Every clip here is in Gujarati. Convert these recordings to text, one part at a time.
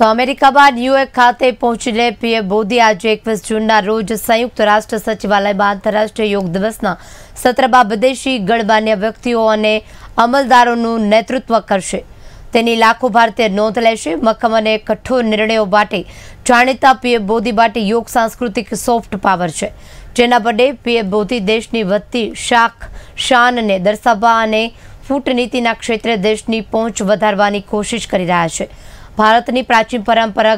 તો અમેરિકા બાદ યુએસ ખાતે પહોંચીને પીએમ મોદી આજે 21 જૂનના રોજ સંયુક્ત રાષ્ટ્ર સચિવાલયમાં આંતરરાષ્ટ્રીય યોગ દિવસના સત્રમાં વિદેશી ગણમાન્ય વ્યક્તિઓ અને અમલદારોનું નેતૃત્વ કરશે. તેની લાખો ભારતીય નોંધ લેશે. મક્કમ અને કઠોર નિર્ણયો માટે જાણીતા પીએમ મોદી માટે યોગ સાંસ્કૃતિક સોફ્ટ પાવર છે, જેના બદલે પીએમ મોદી દેશની વધતી શાનને દર્શાવવા અને કૂટનીતિના ક્ષેત્રે દેશની પહોંચ વધારવાની કોશિશ કરી રહ્યા છે. ભારતની પ્રાચીન પરંપરા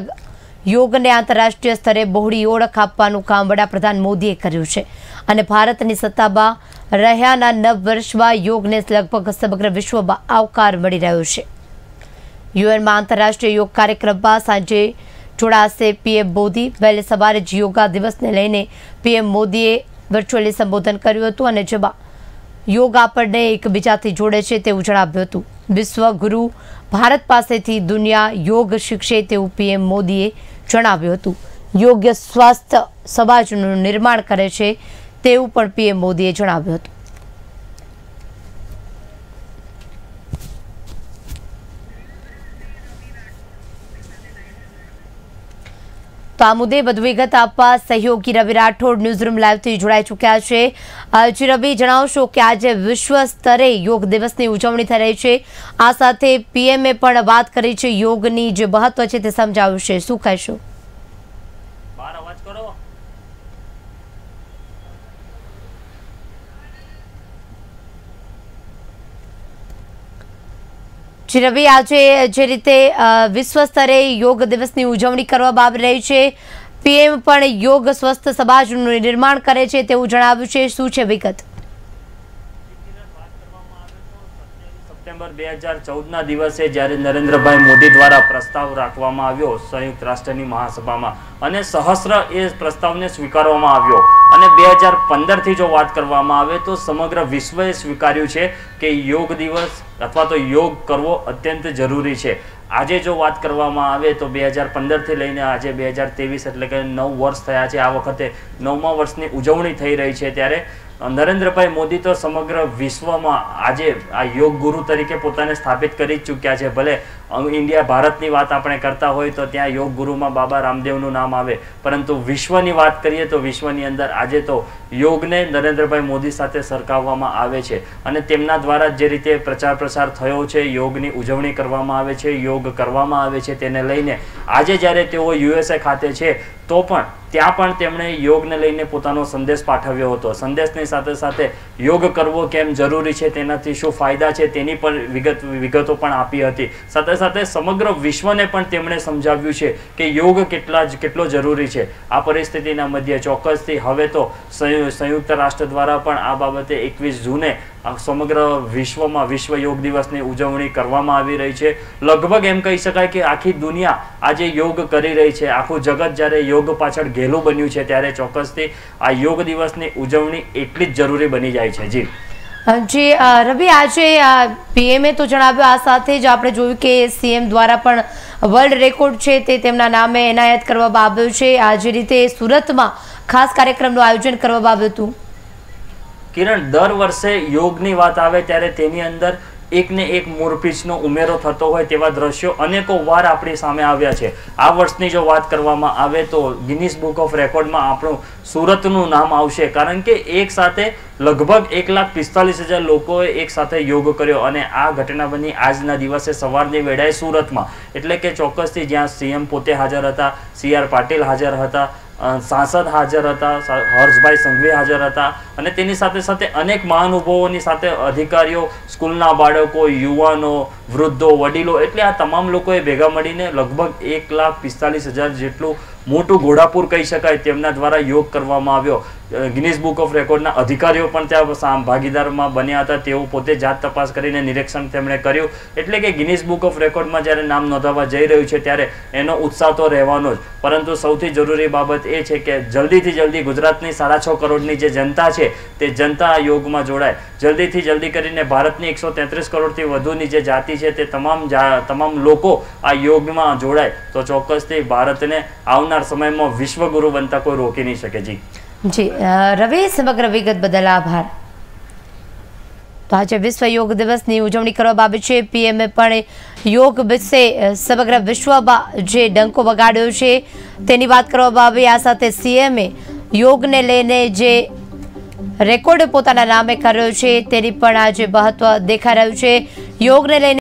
યોગને આંતરરાષ્ટ્રીય સ્તરે બહોળી ઓળખ આપવાનું કામ વડાપ્રધાન મોદીએ કર્યું છે અને ભારતની સત્તામાં રહ્યાના 9 વર્ષમાં યોગને લગભગ સમગ્ર વિશ્વમાં આવકાર મળી રહ્યો છે. યુએનમાં આંતરરાષ્ટ્રીય યોગ કાર્યક્રમમાં સાંજે જોડાશે પીએમ મોદી. વહેલી સવારે જ યોગા દિવસને લઈને પીએમ મોદીએ વર્ચ્યુઅલી સંબોધન કર્યું હતું અને જેમાં યોગ આપણને એકબીજાથી જોડે છે તેવું જણાવ્યું હતું. વિશ્વગુરુ ભારત પાસેથી દુનિયા યોગ શીખશે તેવું પીએમ મોદીએ જણાવ્યું હતું. યોગ્ય સ્વાસ્થ્ય સમાજનું નિર્માણ કરે છે તેવું પણ પીએમ મોદીએ જણાવ્યું હતું. તો આ મુદ્દે વધુ વિગત આપવા સહયોગી રવિ રાઠોડ ન્યૂઝરૂમ લાઈવથી જોડાઈ ચૂક્યા છે. જી રવિ, જણાવશો કે આજે વિશ્વ સ્તરે યોગ દિવસની ઉજવણી થઈ રહી છે, આ સાથે પીએમએ પણ વાત કરી છે યોગની જે મહત્વ છે તે સમજાવશે. શું કહેશો? જી રવિ, આજે જે રીતે વિશ્વ સ્તરે યોગ દિવસની ઉજવણી કરવામાં આવી રહી છે, પીએમ પણ યોગ સ્વસ્થ સમાજનું નિર્માણ કરે છે તેવું જણાવ્યું છે. શું છે વિગત? 27 સપ્ટેમ્બર 2014ના દિવસે જ્યારે નરેન્દ્રભાઈ મોદી દ્વારા પ્રસ્તાવ રાખવામાં આવ્યો સંયુક્ત રાષ્ટ્રની મહાસભામાં અને સહસ્ર એ પ્રસ્તાવને સ્વીકારવામાં આવ્યો અને 2015થી જો વાત કરવામાં આવે તો સમગ્ર વિશ્વએ સ્વીકાર્યું છે કે યોગ દિવસ અથવા તો યોગ કરવો અત્યંત જરૂરી છે. આજે જો વાત કરવામાં આવે તો 2015થી લઈને આજે 2023 એટલે કે 9 વર્ષ થયા છે. આ વખતે 9મા વર્ષની ઉજવણી થઈ રહી છે ત્યારે નરેન્દ્રભાઈ મોદી તો સમગ્ર વિશ્વમાં આજે આ યોગ ગુરુ તરીકે પોતાને સ્થાપિત કરી ચૂક્યા છે. ભલે ઇન્ડિયા ભારતની વાત આપણે કરતા હોય તો ત્યાં યોગ ગુરુમાં બાબા રામદેવનું નામ આવે, પરંતુ વિશ્વની વાત કરીએ તો વિશ્વની અંદર આજે તો યોગને નરેન્દ્રભાઈ મોદી સાથે સરખાવવામાં આવે છે અને તેમના દ્વારા જે રીતે પ્રચાર પ્રસાર થયો છે, યોગની ઉજવણી કરવામાં આવે છે, યોગ કરવામાં આવે છે, તેને લઈને આજે જ્યારે તેઓ યુએસએ ખાતે છે તો પણ ત્યાં પણ તેમણે યોગને લઈને પોતાનો સંદેશ પાઠવ્યો હતો. સંદેશની સાથે સાથે યોગ કરવો કેમ જરૂરી છે, તેનાથી શું ફાયદા છે, તેની પણ વિગતો પણ આપી હતી. સાથે સાથે સમગ્ર વિશ્વને પણ તેમણે સમજાવ્યું છે કે યોગ કેટલો જરૂરી છે. આ પરિસ્થિતિના મધ્યે ચોક્કસથી હવે તો સંયુક્ત રાષ્ટ્ર દ્વારા પણ આ બાબતે 21 જૂને સમગ્ર વિશ્વમાં વિશ્વ યોગ દિવસની ઉજવણી કરવામાં આવી રહી છે. લગભગ એમ કહી શકાય કે આખી દુનિયા આજે યોગ કરી રહી છે. આખું જગત જ્યારે યોગ પાછળ ઘેલું બન્યું છે ત્યારે ચોક્કસથી આ યોગ દિવસની ઉજવણી એટલી જ જરૂરી બની જાય છે. જી જી રવિ, આજે પીએમએ તો જણાવ્યું, આ સાથે જ આપણે જોયું કે સીએમ દ્વારા પણ વર્લ્ડ રેકોર્ડ છે તે તેમના નામે એનાયત કરવામાં આવ્યો છે. આ જે રીતે સુરતમાં ખાસ કાર્યક્રમનું આયોજન કરવામાં આવ્યું હતું. કિરણ, દર વર્ષે યોગની વાત આવે ત્યારે તેની અંદર એકને એક મોરપીંછનો ઉમેરો થતો હોય તેવા દ્રશ્યો અનેકો વાર આપણી સામે આવ્યા છે. આ વર્ષની જો વાત કરવામાં આવે તો ગિનિસ બુક ઓફ રેકોર્ડમાં આપણું સુરતનું નામ આવશે, કારણ કે એક સાથે લગભગ 1,45,000 લોકોએ એક સાથે યોગ કર્યો અને આ ઘટના બની આજના દિવસે સવારની વેળાએ સુરતમાં. એટલે કે ચોક્કસથી જ્યાં સીએમ પોતે હાજર હતા, CR પાટીલ હાજર હતા, સાંસદ હાજર હતા, હર્ષભાઈ સંઘવી હાજર હતા અને તેની સાથે સાથે અનેક મહાનુભાવોની સાથે અધિકારીઓ, સ્કૂલના બાળકો, યુવાનો, વૃદ્ધો, વડીલો, એટલે આ તમામ લોકોએ ભેગા મળીને લગભગ 1,45,000 જેટલું મોટું ઘોડાપુર કહી શકાય તેમના દ્વારા યોગ કરવામાં આવ્યો. ગિનિસ બુક ઓફ રેકોર્ડના અધિકારીઓ પણ ત્યાં ભાગીદારમાં બન્યા હતા. તેઓ પોતે જાત તપાસ કરીને નિરીક્ષણ તેમણે કર્યું. એટલે કે ગિનિસ બુક ઓફ રેકોર્ડમાં જ્યારે નામ નોંધાવવા જઈ રહ્યું છે ત્યારે એનો ઉત્સાહ તો રહેવાનો જ, પરંતુ સૌથી જરૂરી બાબત એ છે કે જલ્દીથી જલ્દી ગુજરાતની 6.5 કરોડની જે જનતા છે તે જનતા યોગમાં જોડાય. જલ્દીથી જલ્દી કરીને ભારતની 133 કરોડથી વધુની જે જાતિ છે તે તમામ લોકો આ યોગમાં જોડાય તો ચોક્કસથી ભારતને આવનાર સમયમાં વિશ્વગુરુ બનતા કોઈ રોકી નહીં શકે. જી જી રવિ, સમગ્ર વિગત બદલ આભાર. तो आज विश्व योग दिवस की उजवणी करवामां आवी छे। पीएमए पण योग विषे समग्र विश्व में जे डंको वगाड्यो छे तेनी वात करवामां आवी। आ साथे सीएमए योग ने लईने जे रेकॉर्ड पोताना नामे कर्यो छे तेनी पण आज महत्व देखाई रह्युं छे। योग ने लईने